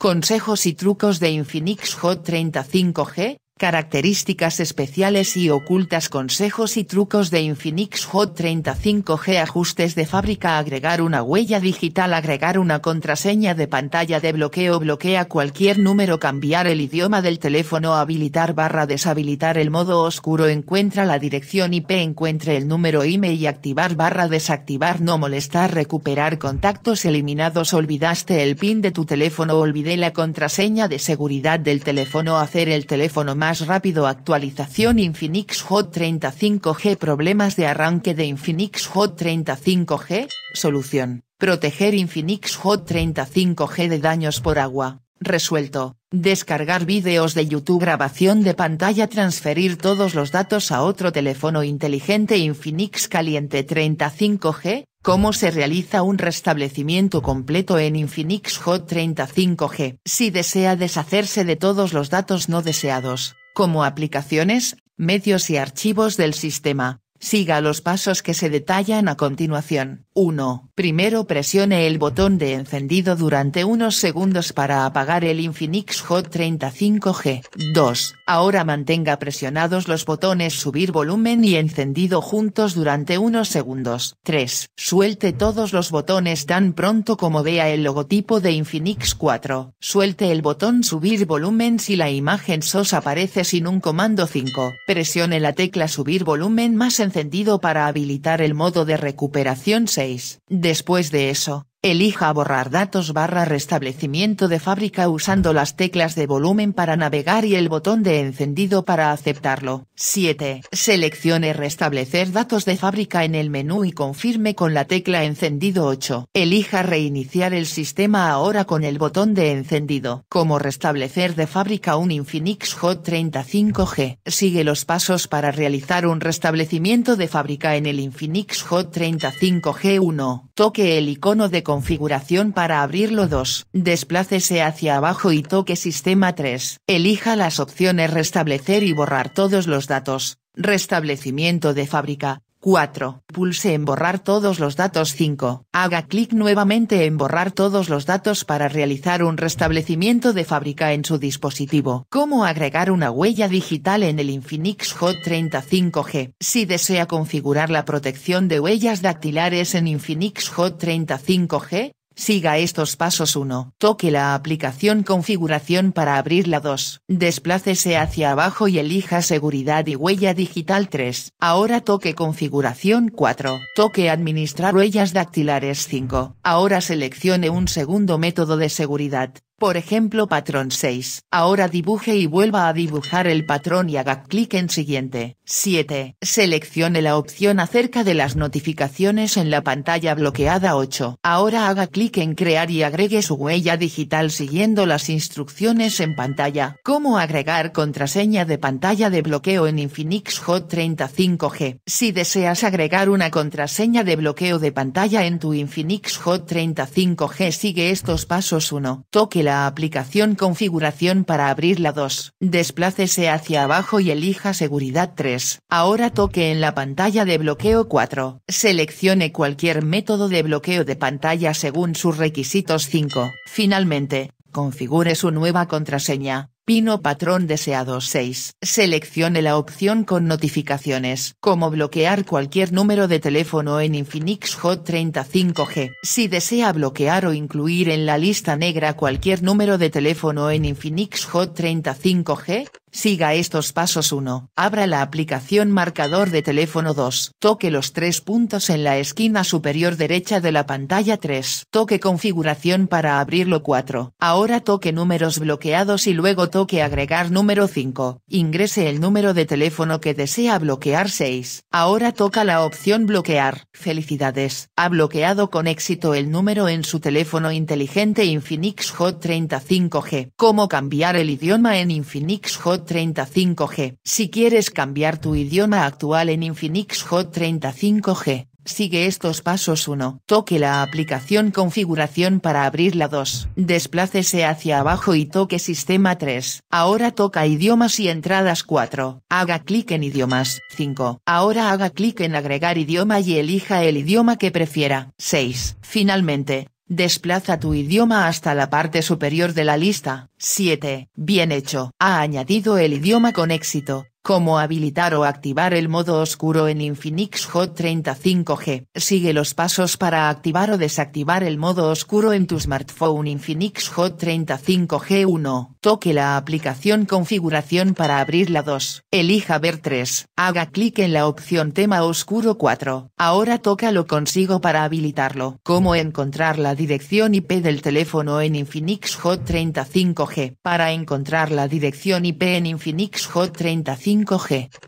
Consejos y trucos de Infinix Hot 30 5G, características especiales y ocultas. Consejos y trucos de Infinix Hot 30 5G. Ajustes de fábrica. Agregar una huella digital. Agregar una contraseña de pantalla de bloqueo. Bloquea cualquier número. Cambiar el idioma del teléfono. Habilitar / deshabilitar el modo oscuro. Encuentra la dirección IP. Encuentre el número email. Activar / desactivar. No molestar. Recuperar contactos eliminados. Olvidaste el PIN de tu teléfono. Olvidé la contraseña de seguridad del teléfono. Hacer el teléfono más rápido. Actualización. Infinix Hot 30 5G. Problemas de arranque de Infinix Hot 30 5G, solución, proteger Infinix Hot 30 5G de daños por agua, resuelto, descargar vídeos de YouTube, grabación de pantalla, transferir todos los datos a otro teléfono inteligente. Infinix Caliente 30 5G, ¿cómo se realiza un restablecimiento completo en Infinix Hot 30 5G? Si desea deshacerse de todos los datos no deseados, como aplicaciones, medios y archivos del sistema, siga los pasos que se detallan a continuación. 1. Primero presione el botón de encendido durante unos segundos para apagar el Infinix Hot 30 5G. 2. Ahora mantenga presionados los botones subir volumen y encendido juntos durante unos segundos. 3. Suelte todos los botones tan pronto como vea el logotipo de Infinix. 4. Suelte el botón subir volumen si la imagen SOS aparece sin un comando. 5. Presione la tecla subir volumen más encendido para habilitar el modo de recuperación. 6. Después de eso, elija borrar datos / restablecimiento de fábrica usando las teclas de volumen para navegar y el botón de encendido para aceptarlo. 7. Seleccione restablecer datos de fábrica en el menú y confirme con la tecla encendido. 8. Elija reiniciar el sistema ahora con el botón de encendido. Como restablecer de fábrica un Infinix Hot 30 5G. Sigue los pasos para realizar un restablecimiento de fábrica en el Infinix Hot 30 5G. 1. Toque el icono de configuración para abrirlo. 2. Desplácese hacia abajo y toque sistema. 3. Elija las opciones restablecer y borrar todos los datos, restablecimiento de fábrica. 4. Pulse en borrar todos los datos. 5. Haga clic nuevamente en borrar todos los datos para realizar un restablecimiento de fábrica en su dispositivo. ¿Cómo agregar una huella digital en el Infinix Hot 30 5G? Si desea configurar la protección de huellas dactilares en Infinix Hot 30 5G, siga estos pasos. 1. Toque la aplicación configuración para abrirla. 2. Desplácese hacia abajo y elija seguridad y huella digital. 3. Ahora toque configuración. 4. Toque administrar huellas dactilares. 5. Ahora seleccione un segundo método de seguridad, por ejemplo patrón. 6. Ahora dibuje y vuelva a dibujar el patrón y haga clic en siguiente. 7. Seleccione la opción acerca de las notificaciones en la pantalla bloqueada. 8. Ahora haga clic en crear y agregue su huella digital siguiendo las instrucciones en pantalla. ¿Cómo agregar contraseña de pantalla de bloqueo en Infinix Hot 30 5G? Si deseas agregar una contraseña de bloqueo de pantalla en tu Infinix Hot 30 5G, sigue estos pasos. 1. Toque la aplicación configuración para abrirla. 2. Desplácese hacia abajo y elija seguridad. 3. Ahora toque en la pantalla de bloqueo. 4. Seleccione cualquier método de bloqueo de pantalla según sus requisitos. 5. Finalmente, configure su nueva contraseña, PIN o patrón deseado. 6. Seleccione la opción con notificaciones. Cómo bloquear cualquier número de teléfono en Infinix Hot 30 5G. Si desea bloquear o incluir en la lista negra cualquier número de teléfono en Infinix Hot 30 5G, siga estos pasos. 1. Abra la aplicación marcador de teléfono. 2. Toque los 3 puntos en la esquina superior derecha de la pantalla. 3. Toque configuración para abrirlo. 4. Ahora toque números bloqueados y luego toque agregar número. 5. Ingrese el número de teléfono que desea bloquear. 6. Ahora toca la opción bloquear. Felicidades, ha bloqueado con éxito el número en su teléfono inteligente Infinix Hot 30 5G. ¿Cómo cambiar el idioma en Infinix Hot 30 5G? Si quieres cambiar tu idioma actual en Infinix Hot 30 5G, sigue estos pasos. 1. Toque la aplicación configuración para abrirla. 2. Desplácese hacia abajo y toque sistema. 3. Ahora toca idiomas y entradas. 4. Haga clic en idiomas. 5. Ahora haga clic en agregar idioma y elija el idioma que prefiera. 6. Finalmente, Desplaza tu idioma hasta la parte superior de la lista. 7. Bien hecho. Ha añadido el idioma con éxito. Cómo habilitar o activar el modo oscuro en Infinix Hot 35G. Sigue los pasos para activar o desactivar el modo oscuro en tu smartphone Infinix Hot 35G. 1. Toque la aplicación Configuración para abrirla. 2. Elija ver. 3. Haga clic en la opción Tema Oscuro. 4. Ahora toca lo consigo para habilitarlo. Cómo encontrar la dirección IP del teléfono en Infinix Hot 35G. Para encontrar la dirección IP en Infinix Hot 35G.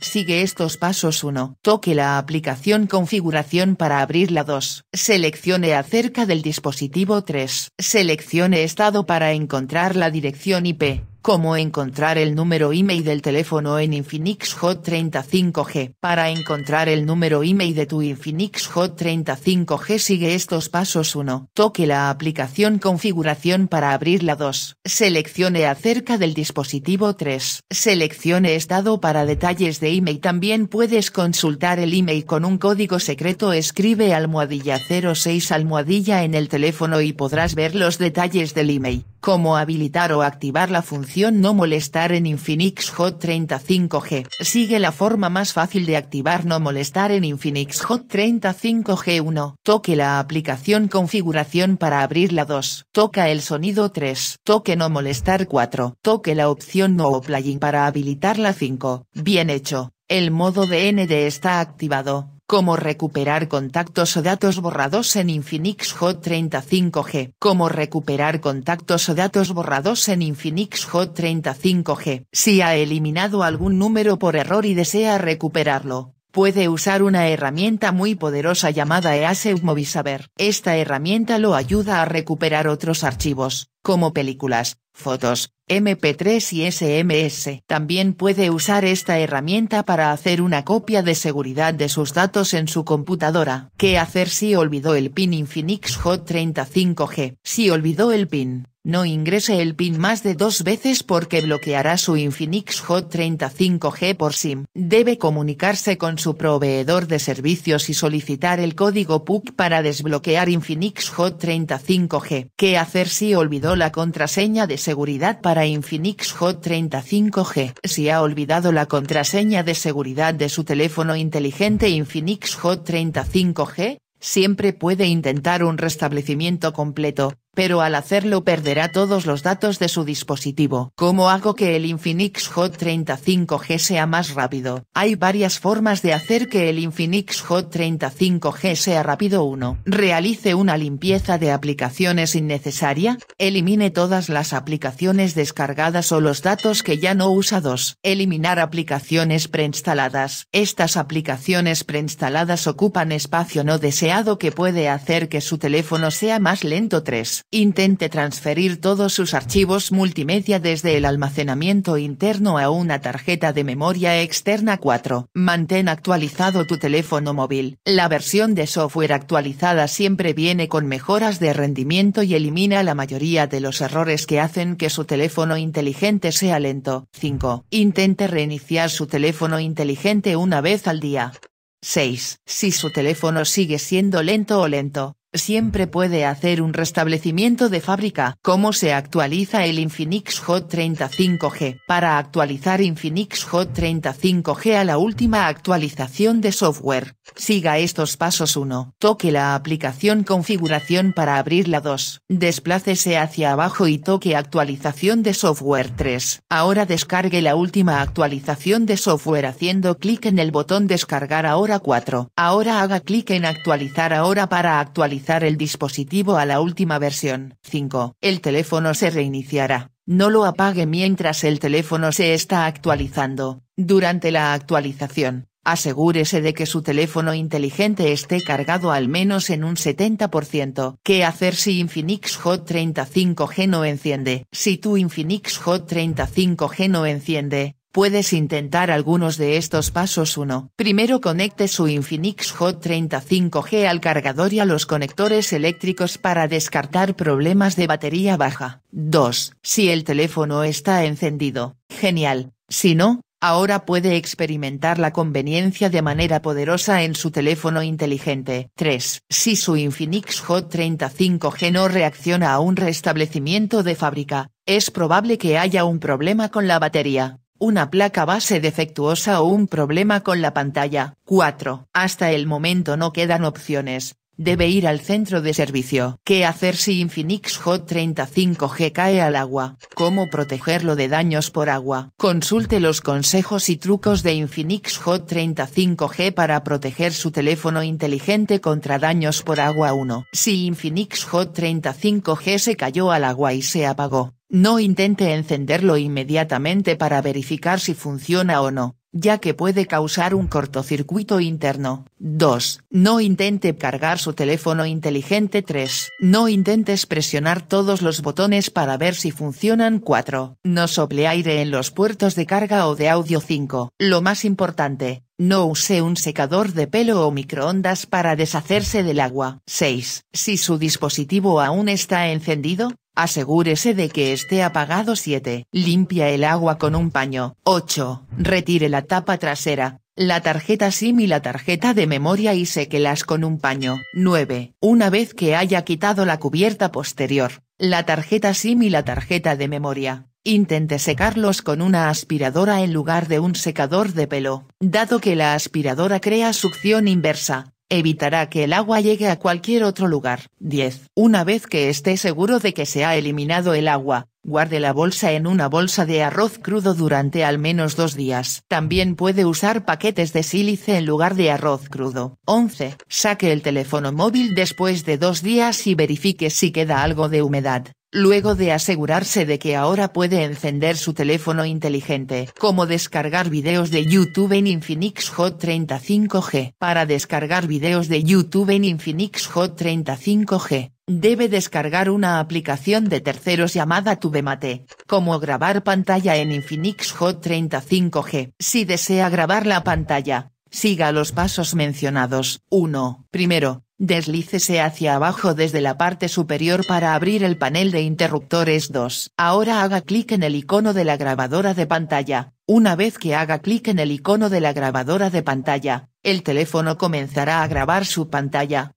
Sigue estos pasos. 1. Toque la aplicación Configuración para abrirla. 2. Seleccione Acerca del dispositivo. 3. Seleccione Estado para encontrar la dirección IP. Cómo encontrar el número email del teléfono en Infinix Hot 35G. Para encontrar el número email de tu Infinix Hot 35G sigue estos pasos. 1. Toque la aplicación Configuración para abrirla. 2. Seleccione Acerca del dispositivo. 3. Seleccione Estado para detalles de email. También puedes consultar el email con un código secreto. Escribe #06# en el teléfono y podrás ver los detalles del email. Cómo habilitar o activar la función No Molestar en Infinix Hot 35G. Sigue la forma más fácil de activar No Molestar en Infinix Hot 35G. 1. Toque la aplicación Configuración para abrirla. 2. Toca el sonido. 3. Toque No Molestar. 4. Toque la opción No Playing para habilitarla. 5. Bien hecho. El modo DND está activado. Cómo recuperar contactos o datos borrados en Infinix Hot 35G. Cómo recuperar contactos o datos borrados en Infinix Hot 35G. Si ha eliminado algún número por error y desea recuperarlo, puede usar una herramienta muy poderosa llamada Easy Movisaver. Esta herramienta lo ayuda a recuperar otros archivos, como películas, fotos, MP3 y SMS. También puede usar esta herramienta para hacer una copia de seguridad de sus datos en su computadora. ¿Qué hacer si olvidó el PIN Infinix Hot 35G? Si olvidó el PIN, no ingrese el PIN más de 2 veces porque bloqueará su Infinix Hot 35G por SIM. Debe comunicarse con su proveedor de servicios y solicitar el código PUC para desbloquear Infinix Hot 35G. ¿Qué hacer si olvidó la contraseña de seguridad para Infinix Hot 35G? Si ha olvidado la contraseña de seguridad de su teléfono inteligente Infinix Hot 35G, siempre puede intentar un restablecimiento completo, pero al hacerlo perderá todos los datos de su dispositivo. ¿Cómo hago que el Infinix Hot 35G sea más rápido? Hay varias formas de hacer que el Infinix Hot 35G sea rápido. 1. Realice una limpieza de aplicaciones innecesaria. Elimine todas las aplicaciones descargadas o los datos que ya no usa. 2. Eliminar aplicaciones preinstaladas. Estas aplicaciones preinstaladas ocupan espacio no deseado que puede hacer que su teléfono sea más lento. 3. Intente transferir todos sus archivos multimedia desde el almacenamiento interno a una tarjeta de memoria externa. 4. Mantén actualizado tu teléfono móvil. La versión de software actualizada siempre viene con mejoras de rendimiento y elimina la mayoría de los errores que hacen que su teléfono inteligente sea lento. 5. Intente reiniciar su teléfono inteligente una vez al día. 6. Si su teléfono sigue siendo lento, siempre puede hacer un restablecimiento de fábrica. ¿Cómo se actualiza el Infinix Hot 35G? Para actualizar Infinix Hot 35G a la última actualización de software, siga estos pasos. 1. Toque la aplicación Configuración para abrirla. 2. Desplácese hacia abajo y toque Actualización de software. 3. Ahora descargue la última actualización de software haciendo clic en el botón Descargar ahora. 4. Ahora haga clic en Actualizar ahora para actualizar el dispositivo a la última versión. 5. El teléfono se reiniciará. No lo apague mientras el teléfono se está actualizando. Durante la actualización, asegúrese de que su teléfono inteligente esté cargado al menos en un 70%. ¿Qué hacer si Infinix Hot 35G no enciende? Si tu Infinix Hot 35G no enciende, puedes intentar algunos de estos pasos. 1. Primero conecte su Infinix Hot 35G al cargador y a los conectores eléctricos para descartar problemas de batería baja. 2. Si el teléfono está encendido, genial. Si no, ahora puede experimentar la conveniencia de manera poderosa en su teléfono inteligente. 3. Si su Infinix J30 5G no reacciona a un restablecimiento de fábrica, es probable que haya un problema con la batería, una placa base defectuosa o un problema con la pantalla. 4. Hasta el momento no quedan opciones. Debe ir al centro de servicio. ¿Qué hacer si Infinix J30 5G cae al agua? ¿Cómo protegerlo de daños por agua? Consulte los consejos y trucos de Infinix J30 5G para proteger su teléfono inteligente contra daños por agua. 1. Si Infinix J30 5G se cayó al agua y se apagó, no intente encenderlo inmediatamente para verificar si funciona o no, ya que puede causar un cortocircuito interno. 2. No intente cargar su teléfono inteligente. 3. No intentes presionar todos los botones para ver si funcionan. 4. No sople aire en los puertos de carga o de audio. 5. Lo más importante, no use un secador de pelo o microondas para deshacerse del agua. 6. Si su dispositivo aún está encendido, asegúrese de que esté apagado. 7. Limpia el agua con un paño. 8. Retire la tapa trasera, la tarjeta SIM y la tarjeta de memoria y séquelas con un paño. 9. Una vez que haya quitado la cubierta posterior, la tarjeta SIM y la tarjeta de memoria, intente secarlos con una aspiradora en lugar de un secador de pelo, dado que la aspiradora crea succión inversa. Evitará que el agua llegue a cualquier otro lugar. 10. Una vez que esté seguro de que se ha eliminado el agua, guarde la bolsa en una bolsa de arroz crudo durante al menos 2 días. También puede usar paquetes de sílice en lugar de arroz crudo. 11. Saque el teléfono móvil después de 2 días y verifique si queda algo de humedad. Luego de asegurarse de que ahora puede encender su teléfono inteligente. ¿Cómo descargar videos de YouTube en Infinix J30 5G? Para descargar videos de YouTube en Infinix J30 5G, debe descargar una aplicación de terceros llamada TubeMate. ¿Cómo grabar pantalla en Infinix J30 5G? Si desea grabar la pantalla, siga los pasos mencionados. 1. Primero, deslícese hacia abajo desde la parte superior para abrir el panel de interruptores. 2. Ahora haga clic en el icono de la grabadora de pantalla. Una vez que haga clic en el icono de la grabadora de pantalla, el teléfono comenzará a grabar su pantalla.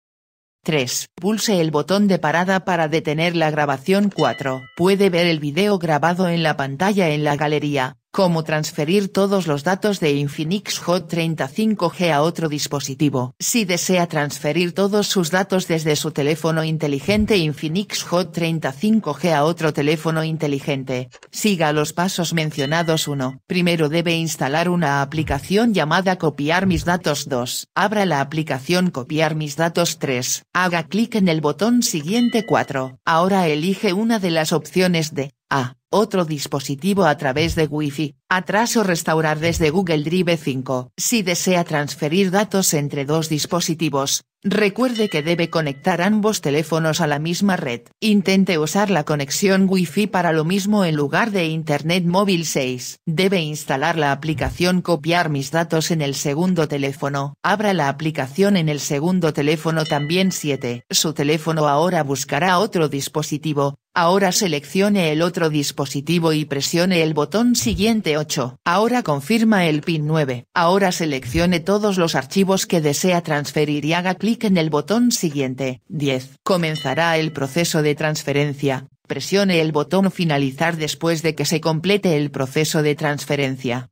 3. Pulse el botón de parada para detener la grabación. 4. Puede ver el video grabado en la pantalla en la galería. Cómo transferir todos los datos de Infinix J30 5G a otro dispositivo. Si desea transferir todos sus datos desde su teléfono inteligente Infinix J30 5G a otro teléfono inteligente, siga los pasos mencionados. 1. Primero debe instalar una aplicación llamada Copiar mis datos. 2. Abra la aplicación Copiar mis datos. 3. Haga clic en el botón siguiente. 4. Ahora elige una de las opciones de A. Otro dispositivo a través de Wi-Fi, atrás o restaurar desde Google Drive. 5. Si desea transferir datos entre 2 dispositivos, recuerde que debe conectar ambos teléfonos a la misma red. Intente usar la conexión Wi-Fi para lo mismo en lugar de Internet móvil. 6. Debe instalar la aplicación Copiar mis datos en el segundo teléfono. Abra la aplicación en el segundo teléfono también. 7. Su teléfono ahora buscará otro dispositivo. Ahora seleccione el otro dispositivo y presione el botón siguiente. 8. Ahora confirma el PIN. 9. Ahora seleccione todos los archivos que desea transferir y haga clic en el botón siguiente. 10. Comenzará el proceso de transferencia. Presione el botón Finalizar después de que se complete el proceso de transferencia.